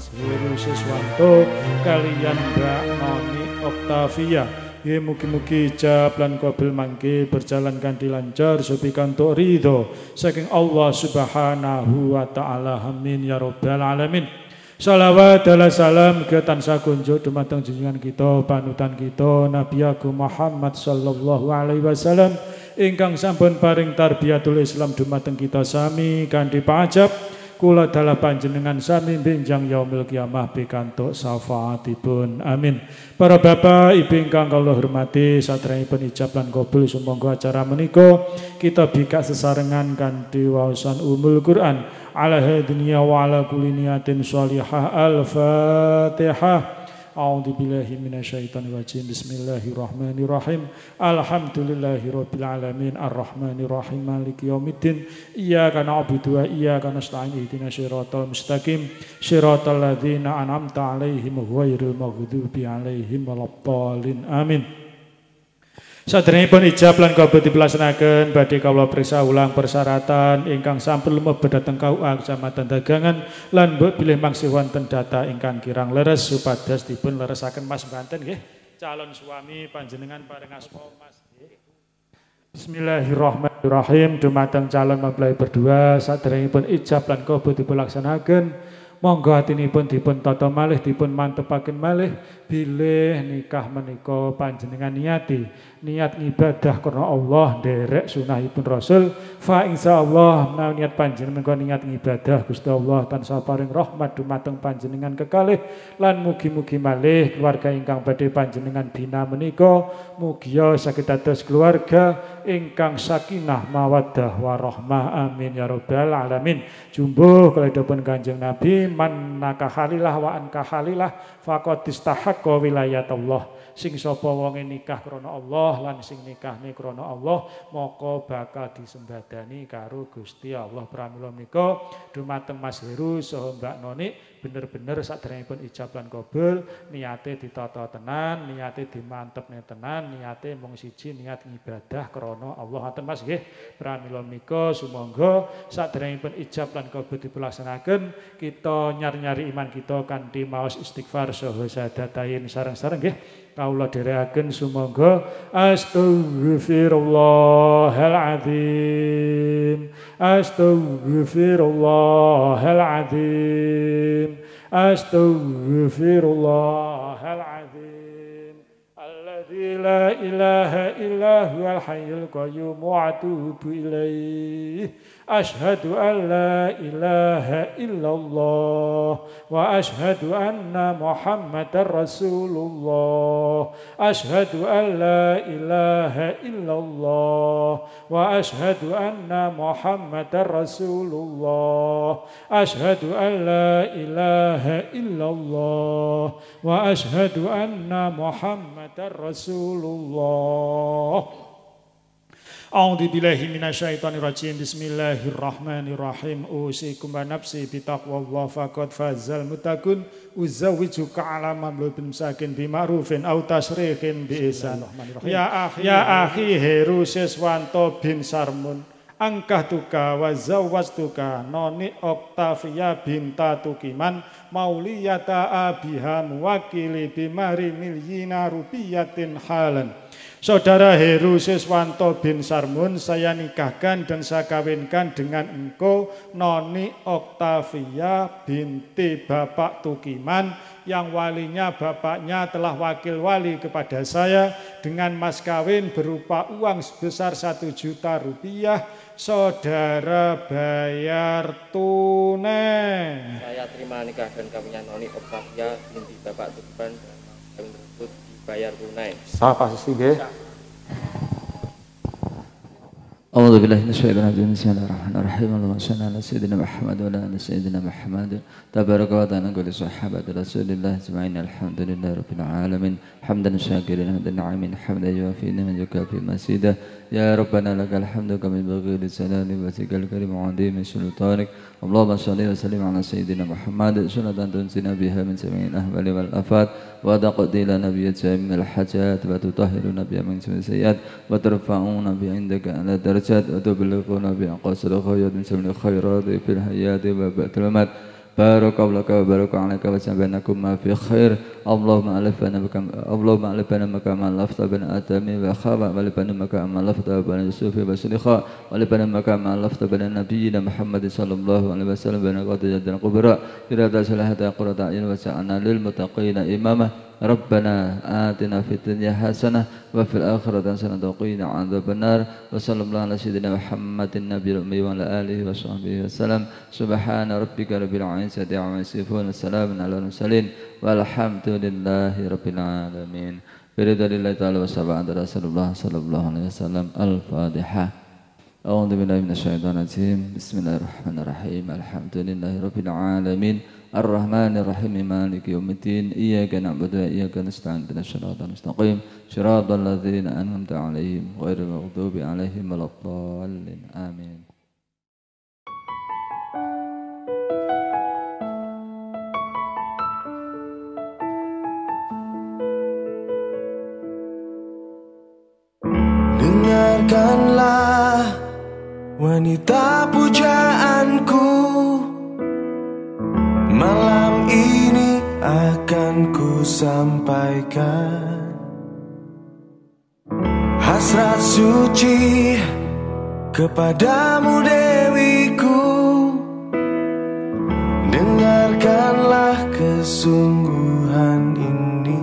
Mas Heru Siswanto kalian Mbak Nonik Oktavia. Ye mugi-mugi ijab lan qabil mangke berjalan kanthi lancar supi kantuk ridho saking Allah Subhanahu wa taala. Amin ya rabbal alamin. Salawat dan salam tansah kunjuk dumateng junjungan kita, panutan kita Nabi Agung Muhammad sallallahu alaihi wasallam ingkang sampun paring tarbiyatul Islam dumateng kita sami kanthi pajab. Kula dalah panjenengan sami benjang yaumil kiamah pikantuk syafaatipun. Amin. Para bapak ibu ingkang kula hormati, sadréngipun ijab lan qabul sumangga acara menika kita bikak sesarengan kanthi waosan Ummul Quran ala dunia wa ala kulli niyatin shalihah. Al-Fatihah. A'udzubillahi minasyaitonir rajim. Bismillahirrahmanirrahim. Alhamdulillahirabbil alamin arrahmanirrahim maliki yaumiddin. Iyyaka na'budu wa iyyaka nasta'in ihdinash shiratal mustaqim shiratal ladzina an'amta 'alaihim ghairil maghdubi 'alaihim waladdallin. Amin. Sadèrèngipun ijab lan kabeh dipunpelajengaken badhe kawula priksa ulang persyaratan ingkang sampun lumebet dhateng KUA Kecamatan Dagangan lan mbok bilih mangsi wonten data ingkang kirang leres supados dipun leresaken Mas Banten nggih calon suami panjenengan paring asma Mas. Bismillahirrahmanirrahim. Dumateng calon mempelai berdua sadèrèngipun ijab lan kabeh dipunlaksanaken monggo atinipun dipun tata malih, dipun mantepaken malih bilih nikah menika panjenengan niati niat ibadah karena Allah derek sunahipun Rasul. Fa insyaallah menawi niat panjenengan menika niat ibadah Gusti Allah tansah paring rahmat dumateng panjenengan kekalih lan mugi-mugi malih keluarga ingkang badhe panjenengan bina menika mugi saged dados keluarga ingkang sakinah mawaddah warahmah. Amin ya rabbal alamin. Jumbuh kalidhipun Kanjeng Nabi, man nakahalilah wa ankahalilah faqad istahaqqa wilayatullah. Sing sapa wonge nikah krana Allah lan sing nikahne krana Allah maka bakal disembadani karo Gusti Allah. Pramila menika dumateng Mas Heru saha Mbak Nonik bener-bener sadèrèngipun ijab lan qabul niate ditata tenan, niate dimantepne tenan, niate mung siji niat ibadah krana Allah. Haten Mas nggih. Pramila menika sumangga sadèrèngipun ijab lan qabul dipunlaksanaken kita nyari-nyari iman kita kanthi maos istighfar saha sadatayin sareng-sareng nggih kaula dherekaken sumangga astaghfirullahalazim astaghfirullahalazim astaghfirullahalazim alladzi la ilaha illa huwal hayyul qayyum wa atubu ilaihi. Ashhadu an la ilaha illallah wa ashhadu anna Muhammadar Rasulullah. Ashhadu an la ilaha illallah wa ashhadu anna Muhammadar Rasulullah. Ashhadu an la ilaha illallah wa ashhadu anna Muhammadar Rasulullah. A'udzubillahi minasyaitonirrajim. Bismillahirrahmanirrahim. Usikum wa nafsi bitaqwallah faqad fazal mutakun uzawwijuka ala mamlubin sakin bima'rufin au tasrihin bi'isan. Ya akhi Heru Siswanto bin Sarmun angkah tuka wa zawwas tuka Nonik Oktavia binta Tukiman mauliyata abiha muwakili bimari milyina rupiyatin halan. Saudara Heru Siswanto bin Sarmun, saya nikahkan dan saya kawinkan dengan engkau Nonik Oktavia binti Bapak Tukiman yang walinya bapaknya telah wakil wali kepada saya dengan mas kawin berupa uang sebesar 1 juta rupiah. Saudara bayar tunai. Saya terima nikah dan kawinnya Nonik Oktavia binti Bapak Tukiman dan kawin tersebut bayar tunai. Sapa sih deh. A'udzubillahi minasyaitonirrajim. Bismillahirrahmanirrahim. Allahumma shalli ala sayyidina Muhammad wa ala ali sayyidina Muhammad. Tabaraka wa ta'ala qul sahabat Rasulillah ajma'in. Alhamdulillahirabbil alamin. Hamdan syakirin hamdan na'imin hamdan yuafi ni'matahu fi masjidah. Ya rabbana lakal hamdu kama yanbaghi li jalali wajhikal karim wa 'azimi sultanik. Allahumma shalli wa sallim ala sayyidina Muhammad sunnatan tunsina biha min sami'il ahwali wal afat wa taqdi lana bi jami'il hajat wa tutahhiruna bi min sayyi'at wa tarfa'una bi 'indaka ala darajat wa tublighuna bi aqsal khayrat min sami'il khairat fil hayati wa ba'dal mamat. Barakallahu laka wa baraka alaika wa sabanakum ma fi khair. Allahumma alifana bika Allahumma alifana bika ma lafta bin atami wa khaba wa alifana bika ma lafta bin sufi wa sulikha wa alifana bika ma lafta bin nabiyina Muhammad sallallahu alaihi wasallam bin qadiyatan kubra irada salahata qurata ayun wa sa'ana lil muttaqina imama. Rabbana atina fid dunya hasanah wa fil akhirati hasanah wa qina adzaban nar. Wa sallallahu ala sayyidina Muhammadin nabiyil ummi wa ala alihi wa sahbihi wasallam. Subhana rabbika rabbil izzati amma yasifun. Salamun alal mursalin walhamdulillahi rabbil alamin. Biridhanillahi ta'ala wa sab'an rasulullah sallallahu alaihi wasallam. Al-Fatihah. A'udzu billahi minasyaitonir rajim. Bismillahirrahmanirrahim. Alhamdulillahi rabbil alamin. Ar-Rahmanir Rahim Maliki Yaumiddin Iyyaka na'budu wa iyyaka nasta'in ihdinas siratal mustaqim siratal ladzina an'amta 'alaihim ghairil maghdubi 'alaihim waladdallin amin. Dengarkanlah wanita pujaanku, malam ini akan ku sampaikan hasrat suci kepadamu Dewiku. Dengarkanlah kesungguhan ini,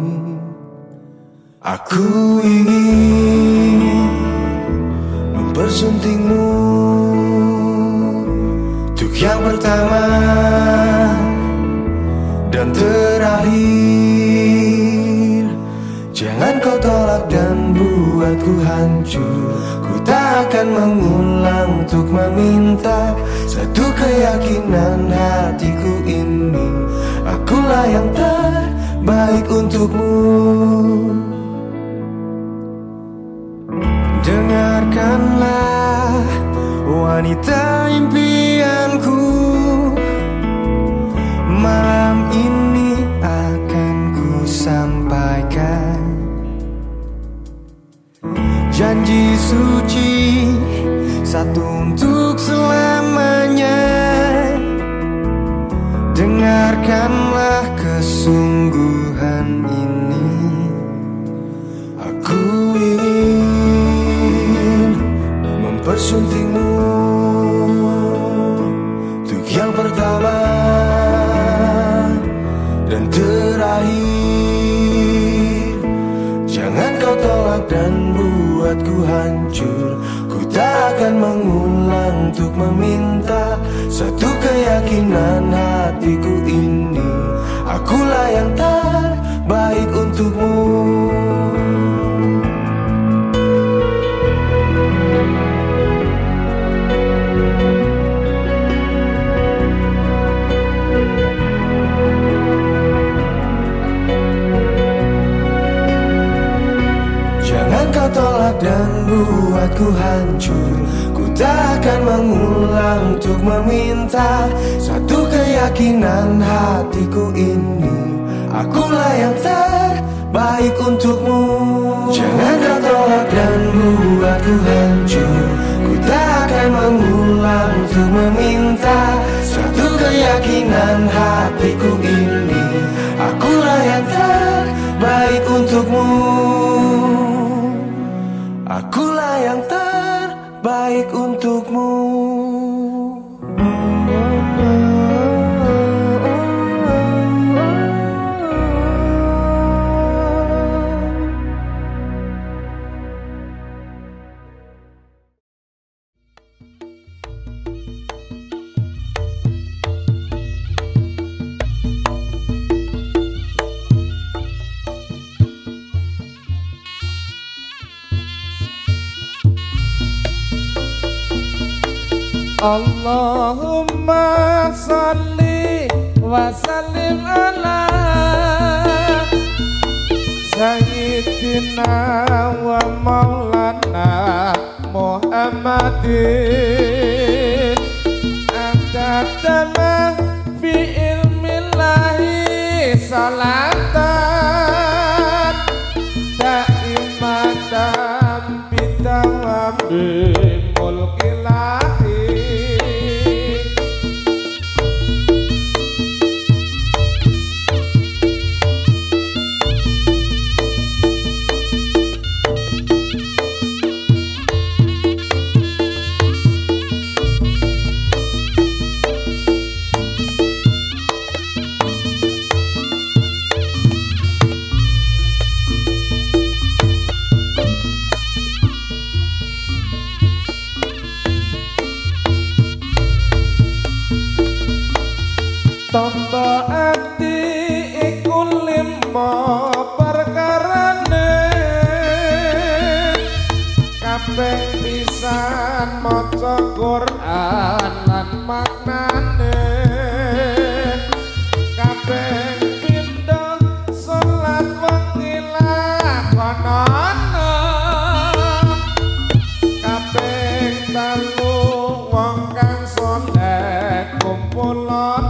aku ingin mempersuntingmu untuk yang pertama dan terakhir. Jangan kau tolak dan buatku hancur. Ku tak akan mengulang untuk meminta satu keyakinan hatiku ini. Akulah yang terbaik untukmu. Dengarkanlah wanita impianku, malam ini akan ku sampaikan janji suci satu untuk selamanya. Dengarkanlah kesungguhan ini, aku ingin mempersuntingmu untuk yang pertama dan terakhir. Jangan kau tolak dan buatku hancur. Ku tak akan mengulang untuk meminta satu keyakinan hatiku ini. Akulah yang terbaik untukmu. Tolak dan buatku hancur. Ku tak akan mengulang untuk meminta satu keyakinan hatiku ini. Akulah yang terbaik untukmu. Jangan kau tolak dan buatku hancur. Ku tak akan mengulang untuk meminta satu keyakinan hatiku ini. Akulah yang terbaik untukmu. Akulah yang terbaik untukmu. Allahumma salli wa sallim ala Sayyidina wa maulana Muhammadin Adadama fi ilmillahi salatan Da'imatan bitawambi mulkilah. Tombo ati iku limo perkarane kaping pisan maca Quran lan maknane kaping pindho salat wengi lakonane kaping telu wong kang saleh kumpulana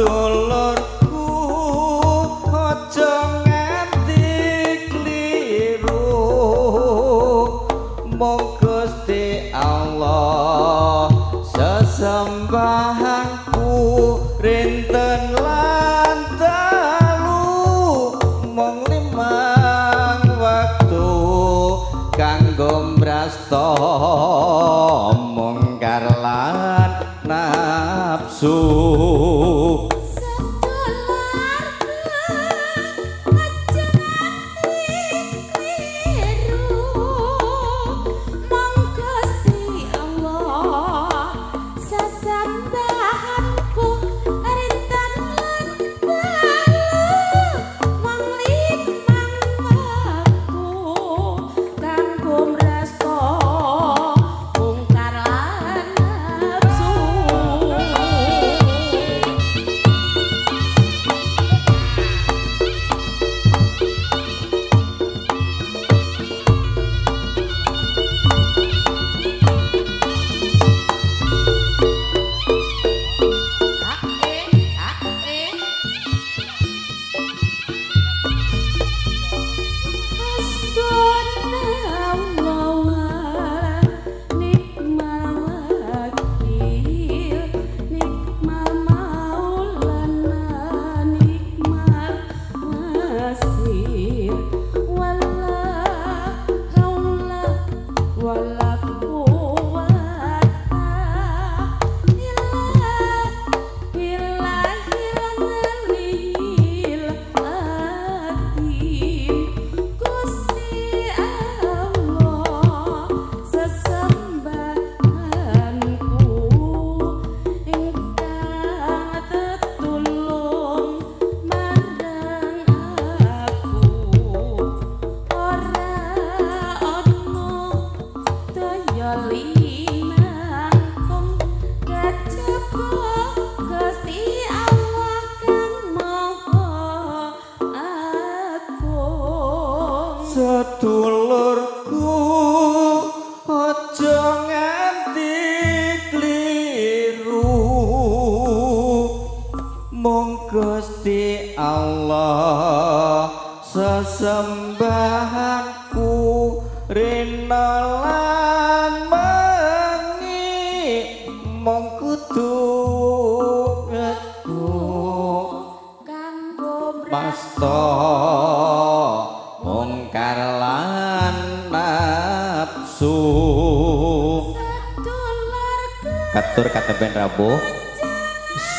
dulurku aja nganti keliru, mung Gusti Allah sesembahanku rinten lan dalu, mung limang waktu kanggo mrasta mung karlan nafsu.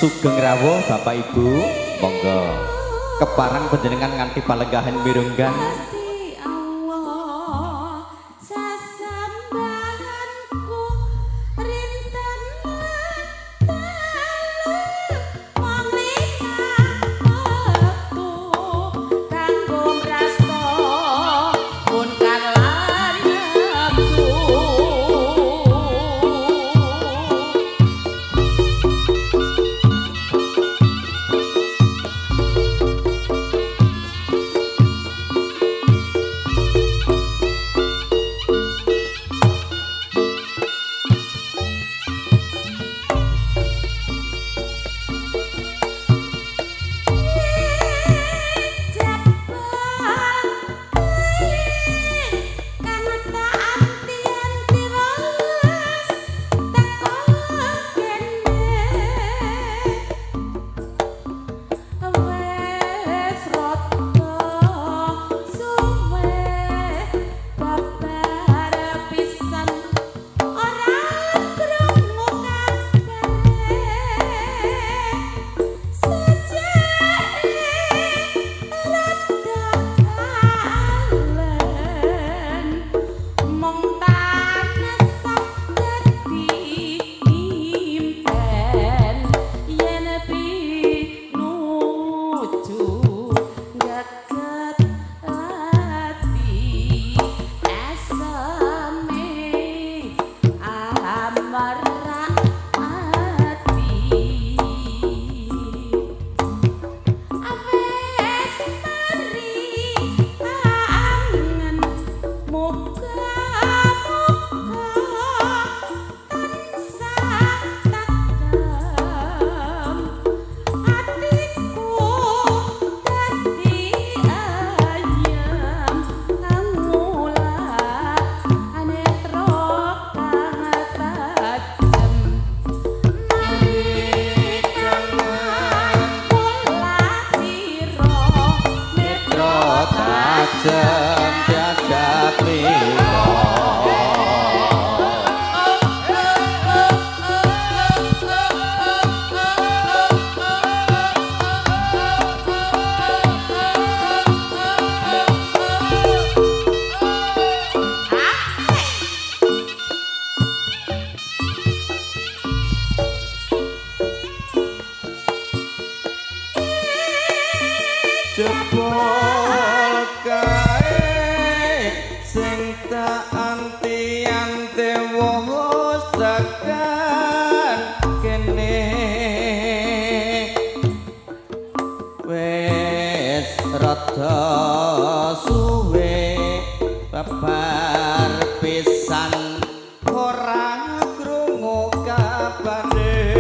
Sugeng rawuh Bapak Ibu, monggo keparang panjenengan nganti paleggahan mirunggan. tekan kene wis rada suwe babar pisan ora krungu kabare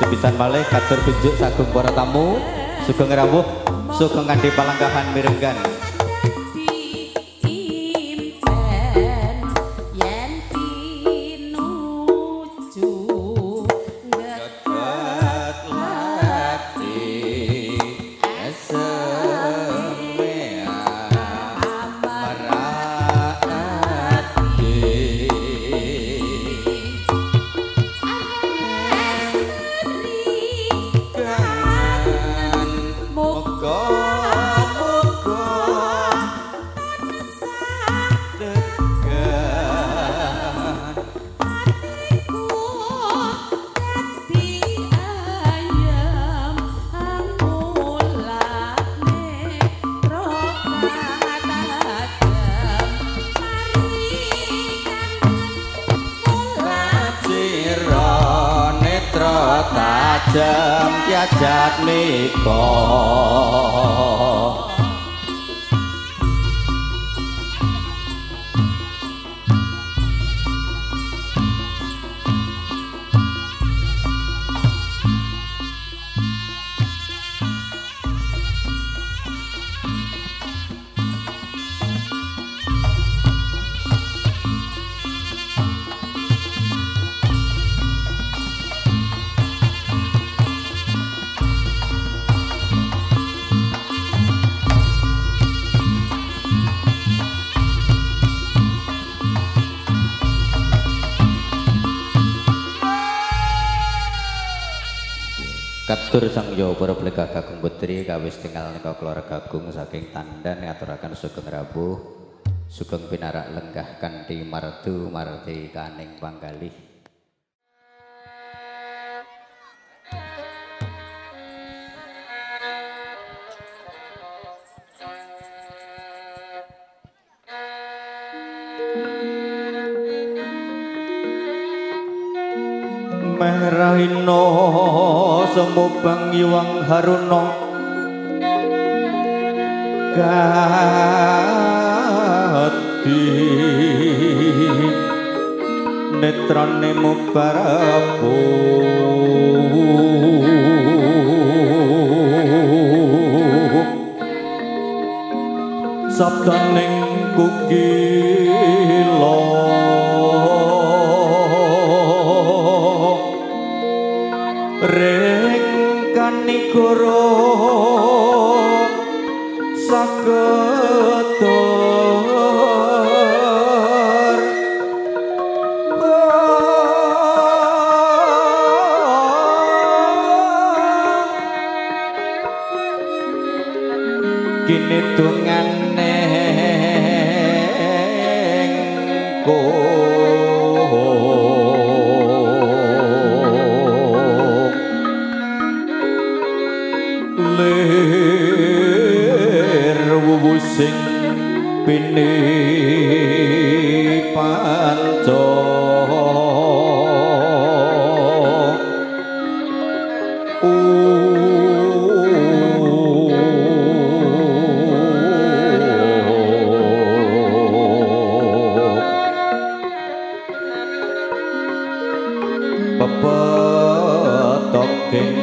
sepisan malih katur tunjuk sagung para tamu sugeng rawuh sugeng kandhe palanggahan mirenggan jat meko Katur sang yo para plega kakung putri kawis tinggal nika keluarga kakung saking tandan ngaturaken sugeng rawuh sugeng pinarak lenggah kanthi martu marti kaning panggalih merahino Semubang Iwang Haruno Gati Netrane Mubarabu Sabdaning Kukilo Guru saketor kini tungane engko sing pini panco pepetoking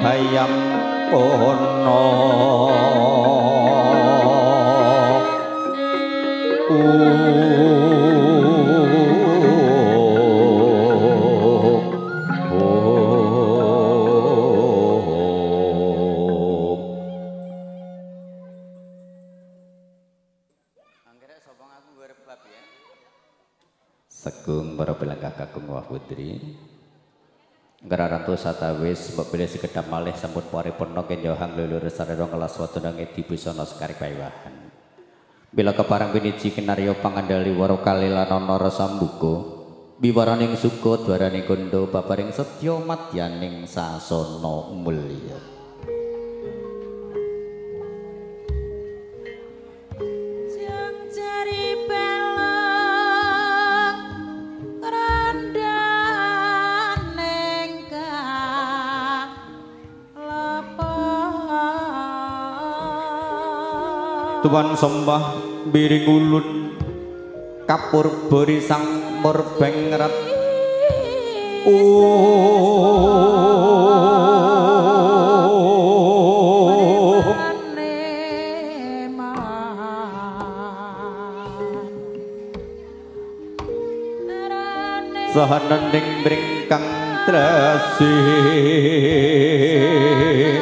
hayam pono Sekung para pelangkah kakung wah putri Ngerarantu satawis Mbak sekedap malih sambut pari ponok yang johang lulur sarero ngelas watunangi dibusono sekari baiwahan Bila keparang biniji kenario pangandali waro kalila nonoro sambuko Biwaraning suko duaraning kondo babaring setyo matyaning sasono mulia Tuan sembah biring ulun kapur beri sang berbengrat sahanan ding bring kang tresih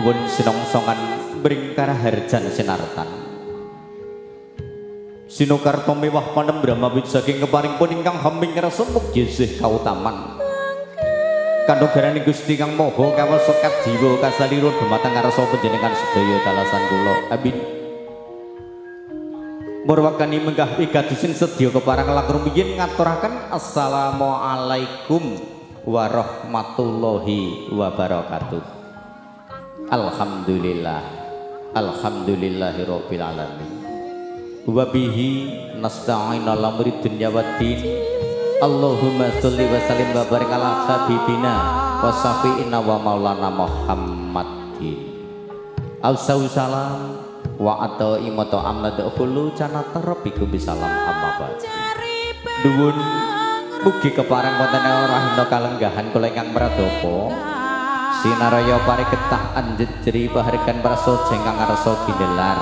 nuwun sinongsongan bringkara harjan sinartan sinokarto mewah panem bramawit saking keparing pun ingkang hambing rasemuk jesih kautaman kandogarani Gusti Kang Maha kawasekat jiwa kasalirun dumateng ngarsa panjenengan sedaya talasan kula amin murwakani menggah igadusin sedya keparang lakon rumiyin ngaturaken assalamualaikum warahmatullahi wabarakatuh. Alhamdulillah alhamdulillahirabbil alamin wa bihi nasta'inu lamri dunya waddin. Allahumma sholli wa sallim wa barik ala habibina wa syafi'ina wa maulana Muhammadin. Alsau salam wa atau imoto amnad khulu canata rabbiku bisalam amma ba'd. Nuwun mugi kepareng wonten rahina kalenggahan kula ingkang pradapa. Sinaraya pariketah anjejri pahargan prasaja ingkang ngarsa ginelar.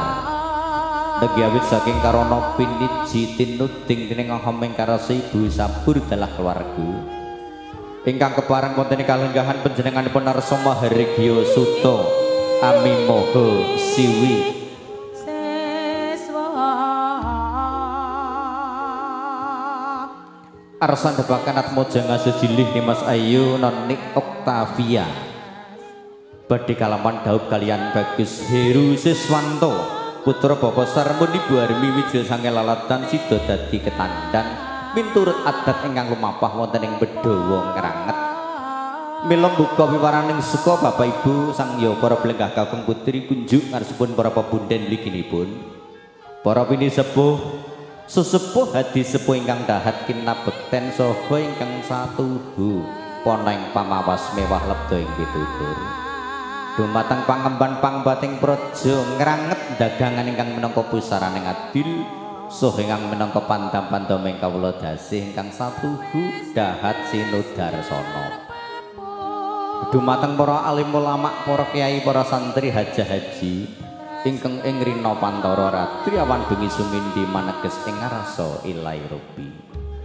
Negawit saking karono piniji tinuding dening homeng karasi ibu sabur dalah keluarga ingkang kepareng wonten kalenggahan panjenenganipun narsa maharigya suta amimoho siwi arsan debakan atmoja ngasejilih Nimas Ayu Nonik Oktavia badhe kalaman dhaup kalian Bagus Heru Siswanto putra Bapak Sarmun Ibu Armi Wijaya Sange Lalatan Sido Dadi Ketandan miturut adat ingkang lumapah wonten ing Bedowo ngranget mila buka piwaraning suka Bapak Ibu sang ya para blenggah kakung putri kunjuk ngarsipun para pabunden mliginipun para pinisepuh sesepuh hadi sepuh ingkang dahat kinabekten saha ingkang satuhu poneng pamawas mewah lebda ing pitutur dumateng pangemban pangbating praja ngranget dagangan ingkang menangka pusaraning adil saha ingkang menangka pandam-pandaming kawula dasih ingkang satuhu dahat sinudarsana dumateng para alim ulama para kiai para santri haja haji ingkang ing rina pantara ratri awan bengi sumindi maneges ing ngarsa ilahi Rabbi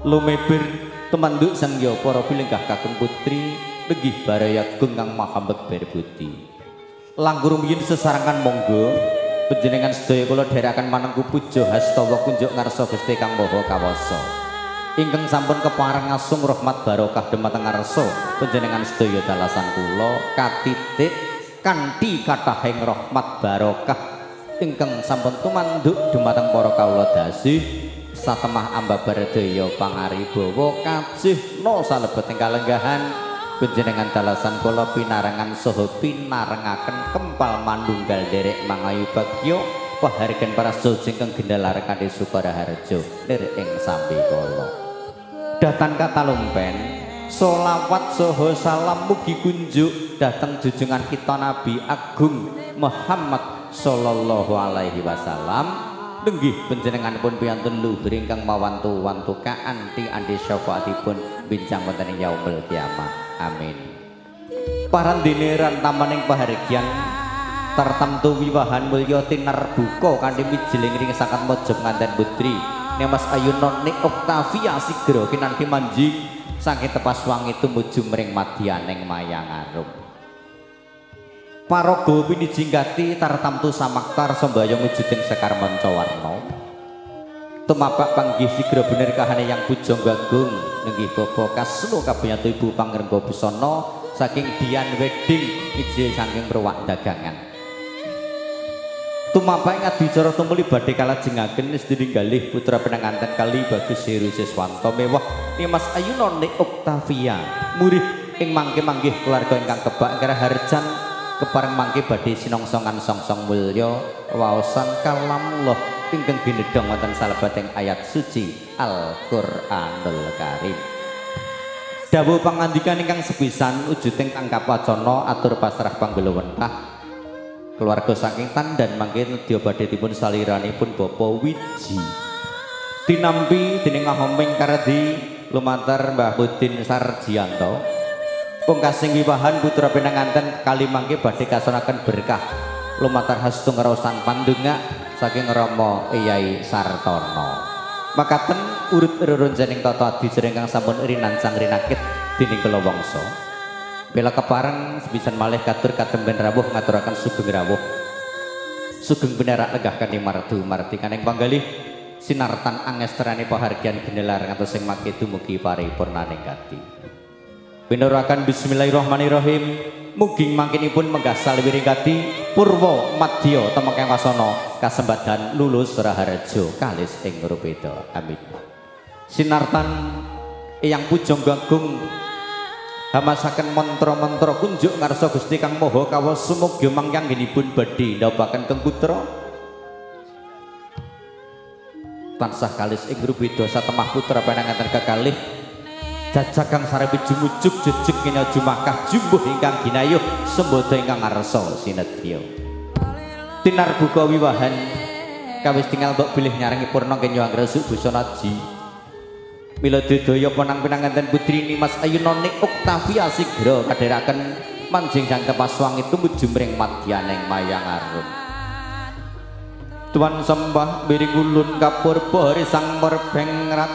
lumebir temanduk sang ya para bilenggah kakung putri begih baraya kang maha beber budi langgur rumiyin sesarengan monggo panjenengan sedaya kula dherekaken manengku puja hastawa kunjuk ngarsa Gusti Kang Maha Kawasa ingkang sampun kepareng asung rahmat barokah dhumateng ngarsa panjenengan sedaya dalasan kula katitik kanthi kathahing rahmat barokah ingkang sampun tumanduk dhumateng para kawula dasih satemah ambabar daya pangaribawa kajihna salebeting kalenggahan panjenengan dalasan kula pinarengan saha pinarengaken kempal mandunggal derek mangayu bagya pahargen prasaja ingkang gendalar kanthi sukaraharja nir ing sampe kala dhateng katalumpen sholawat saha salam mugi kunjuk dhateng junjungan kita Nabi Agung Muhammad sallallahu alaihi wasallam. Lenggih panjenenganipun piyantun luhur ingkang mawantu-wantu kaanti andi syafaatipun bincang wonten ing yaumul kiamah. Amin. Parandene rantamaning pahargyan tartamtu wiwahan mulya tinarbuka kanthi mijiling ring sakat mojok nganten putri Nimas Ayu Nonik Oktavia sigra kinanthi manjing saking tepas wangi tumuju mring madyaning mayang arum. Paraga pinijinggati tartamtu samaktar sembayang wujuding sekar mancawarna tumapak panggih sigra bener kahane yang bujang gagung nenggih bapa kaslu kabanyato ibu pangrengga busana saking Dian Wedding ijil saking ruwak dagangan tumapak ngadicara tumuli badhe kalajengaken sedherek galih putra penanganten kali Bagus Heru Siswanto mewah Nimas Ayu Nonik Oktavia murih ing mangke-manggih keluarga ingkang kebak karaharjan kepareng mangke badhe sinongsongan songsong mulya waosan kalamullah ingkang binedhong wonten salebeting ayat suci Al-Qur'anul Karim. Dawuh pangandikan ingkang sepisan wujuding tangkap wacana atur pasrah panggulawentah. Keluarga saking tandan mangke nedya badhe dipun saliranipun Bapa Wiji. Dinampi dening Ahoming Kardi lumantar Mbah Budin Sarjiyanto. Pungkasing wiwahan putra pinanganten kali mangke badhe kasonaken berkah lumantar hastung raosan pandonga saking Rama Eyai Sartono. Makaten urut reronjening tata dijering kang sampun rinancang rinakit dening kula wangsa. Bila kepareng sebisan malih katur katemben rawuh ngaturaken sugeng rawuh. Sugeng benerak legah kani mardu martikaning panggalih sinartan angesterane pahargyan genelar ngantos sing mangke dumugi paripurnaning gati. Pinurakan bismillahirrahmanirrahim. Mugi mangkinipun menggah saliwiring gati purwa madya temengkang wasana kasembadan lulus raharjo kalis ing rupeda. Amin. Sinartan Eyang Pujang Agung hamasaken mantra-mantra kunjuk ngarsa Gusti Kang Maha Kawasa sumugya mangkang ginipun badhe ndabaken kengkutra tansah kalis ing rubeda satemah putra pananganten kekalih jajakang sarepi jumujuk jejeg kena jumakah jumbuh ingkang ginayuh sembada ingkang ngarsa sinedya tinar buka wiwahan kawis tinggal mbok bilih nyarengi purna kenya angresuk busanaji mila didaya ponang pinanganten putri Nimas Ayu Nonik Oktavia sigra kadheraken manjing sang kepaswang itu mujumring madyaning mayang arum tuan sembah miring ulun kapurba sang merbeng rat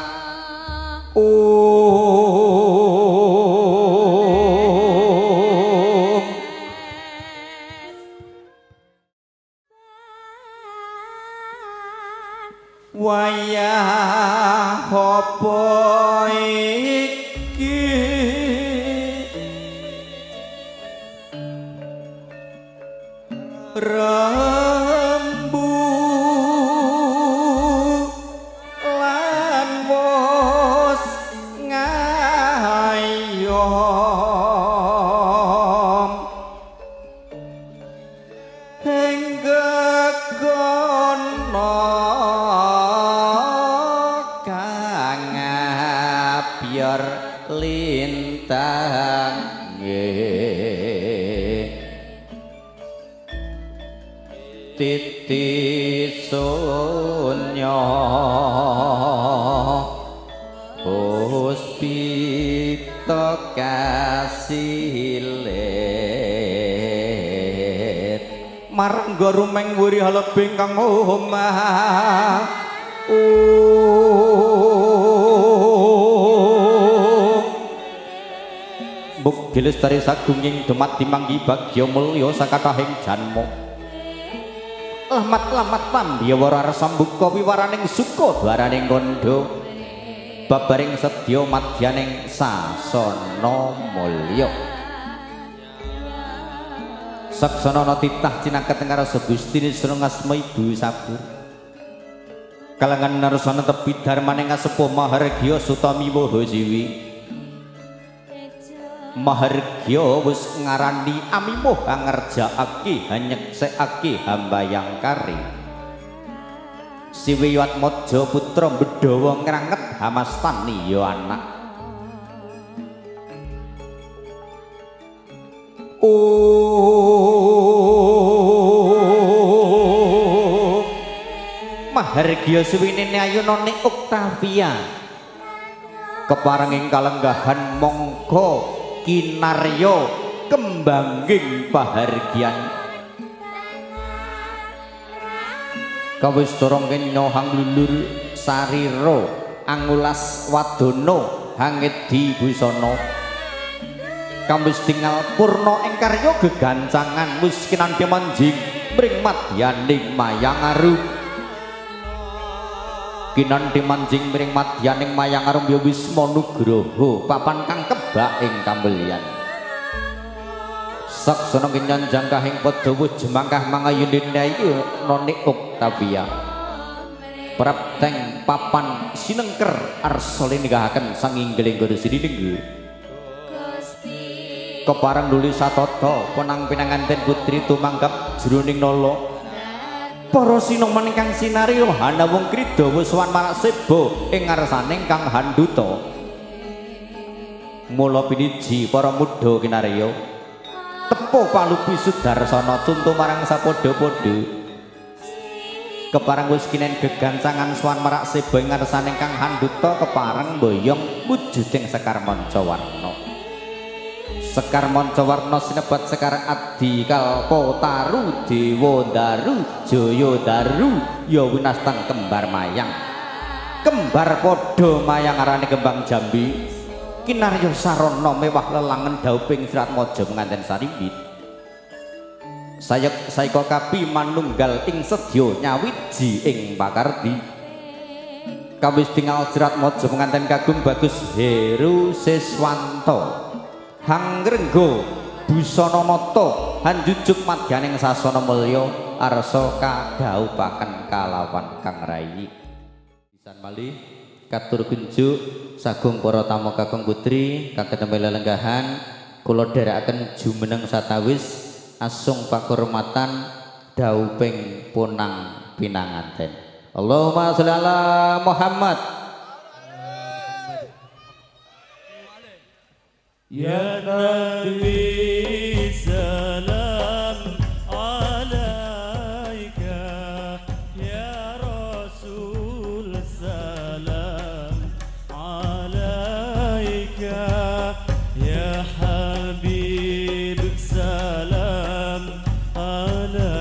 wayah apa iki rembu lan wos ngayom hingga kono titi sunyo puspita kasilit marangga rumeng wuri halebing kang omah bukti lestari sagunging dumat dimanggi bagya mulya sakakahing janma lamat-lamat pambyawara rasa mbuka wiwaraning suka dwaraning kandha babaring sedya madyaning sasana mulya saksana ana titah cinaket ing rasa Gusti Nisrung asma ibu sabur kalangan narsana tepi dharmaning asepa mahargya sutami waha jiwi mahargya wis ngarani amimuh ngerjaake hanyeksekake hambayang kari siwiyat maja putra Bedowo ngranget hamastani ya anak mahargya suwinene Ayu Nonik Oktavia keparenging kalenggahan mongko kinarya kembanging pahargyan kawis dorong kenya hang lulur sarira angulas wadana hangit dibusana kawis tingal purna ing karya gegancangan muskinan kemanjing mring madyaning mayang arum kinan dimanjing miring madyaning mayang arum ya Wismanugraha papan kang kebak ing kamulyan saksana kinyanjang kahing padha wujemangkah mangayune Ayu Nonik Oktavia prapteng papan sinengker arsa lininggahaken sanginggeling guru sidinenggur kepareng nuli satata ponang pinanganten putri tumanggap jroning nala Para sinuman ingkang sinari hana wong kridawa suwan marak sebo ing ngarsane kang handuta. Mula piniji para mudha kinarya tepuh palupi sudarsana cuntu marang sapadha-padha. Keparang wis kinen gegancangan suwan marak sebo ing ngarsane kang handuta keparang mboyong wujuding Sekar Mancawarna. Sekar Mancawarna sinebat Sekar Adi Kalpa Taru Dewa Daru Jaya Daru ya winastan kembar mayang kembar podo mayang arane kembang jambi kinarya sarana mewah lelangen dauping sirat mojo penganten saribit sayek saika kapi manunggal ing sedya nyawiji ing pakarti kawis tingal sirat mojo penganten kagum bagus Heru Siswanto Hangrenggo busana nata hanjujuk madyaning sasana mulya arsa kadhaupaken kalawan kang rayi pisan malih katur kunjuk sagung para tamu kakang putri kakang lelenggahan kula dherekaken jumeneng satawis asung pakurmatan dhauping punang pinanganten Allahumma sholli ala Muhammad Ya Nabi salam alaika Ya Rasul salam alaika Ya Habib salam alaika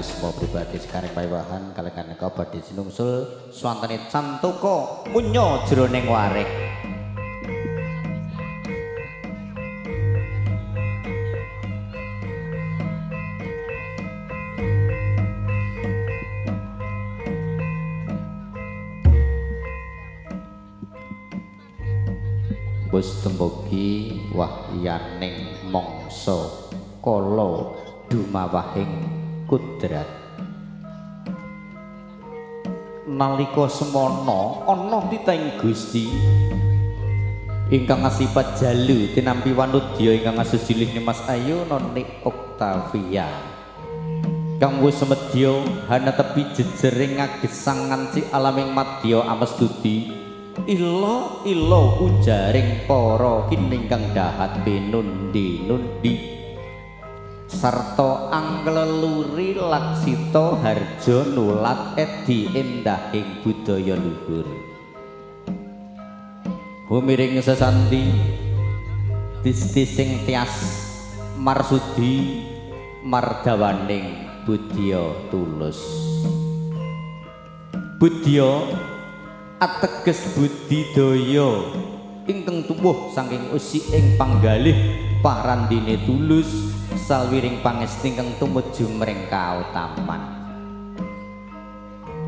Semua pribadi sekarang paiwahan kalian kau badhe sinungsul swanten cantoko munyo jroning warik bos tembogi wahyaning mongso kala dumawahing kudrat nalika semono ana titeng Gusti ingkang asipat jalu tinampi wanudya ingkang asusjilih Nimas Ayu Nonik Oktavia kang wis semedya hanetepi jejering ngagesang nganci alaming madya amestudi ila ila ujaring para kiningkang dahat pinundi-nundi sarto angleluri laksito harjo nulat edi endahing budaya luhur humiring sesanti distising tias marsudi mardawaning budya tulus budya ateges budidaya ingkang tuwuh saking usi ing panggalih parandine tulus salwiring pangesti ingkang tumuju mring kautaman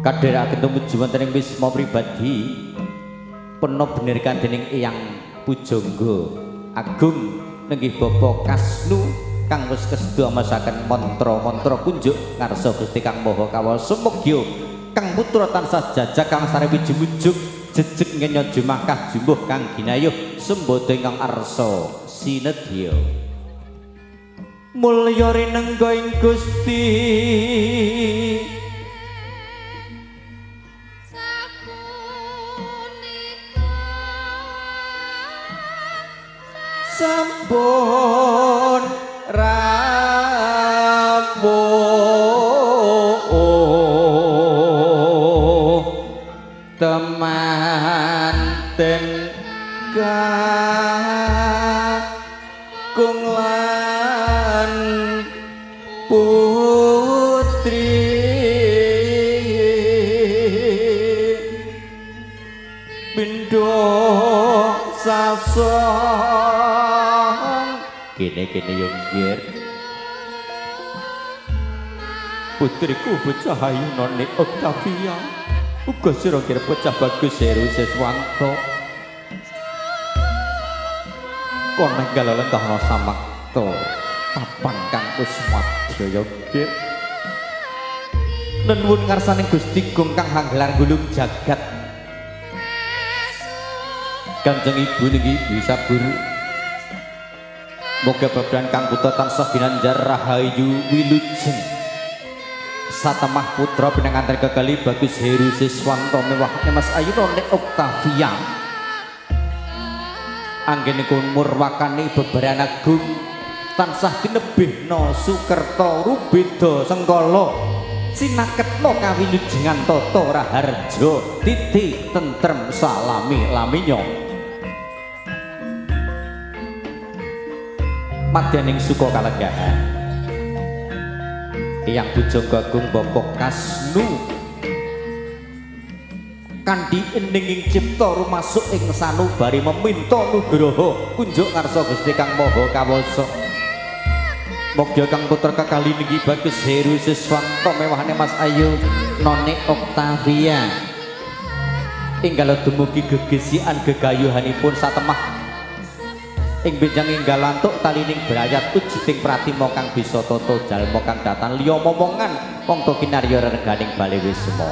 kadherake tumuju wonten ing wisma pribadi peno benerikan dening Eyang Pujangga Agung nenggih Bapak Kasnu kang wis kesda masaken mantra-mantra kunjuk ngarsa Gusti Kang Maha Kawasa sumegya kang putra tansah jajak kang sarewi jumujuk jejeg ngenya jumakah jumbuh kang ginayuh sembada ingkang arsa sinedya mulya rinengga ing Gusti sapunika sampun rawuh teman tengkakung kene yo nggir putriku bocah Ayu Nonik Oktavia uga sira kira bocah bagus Heru Siswanto kon nggalo lengkahna samakta papan kang kuswadya yo nggir nuwun ngarsaning Gusti Gong kang hanggelar gulung jagat Kanjeng Ibu niki bisa buru moga babdan kang putra tansah binanjar rahayu wilujeng satemah putra pinanganten kegali bagus Heru Siswanto mewah Nimas Ayu Nonik Oktavia anggenipun murwakani bebaran agung tansah tinebihna sukerta rubeda sengkala cinaketna kawilujengan tata raharja titi tentrem salami laminya madyaning suka kalegahan Eyang Pujangga Agung Bapak Kasnu Kandi eninging cipta rumasuk ing sanubari meminta nugraha kunjuk karsa Gusti Kang Maha Kawasa. Mugya Kang Putra kakali niki bagus Heru Siswanto mewahane Mas Ayu Nonik Oktavia. Enggal dumugi gegesikan gegayuhanipun satemah. Ing benjang enggal antuk talining brayat ujiting pratima kang bisa tata jalma kang datan liya momongan mongko kinarya reganing bali wisma.